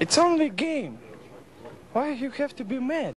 It's only game. Why you have to be mad?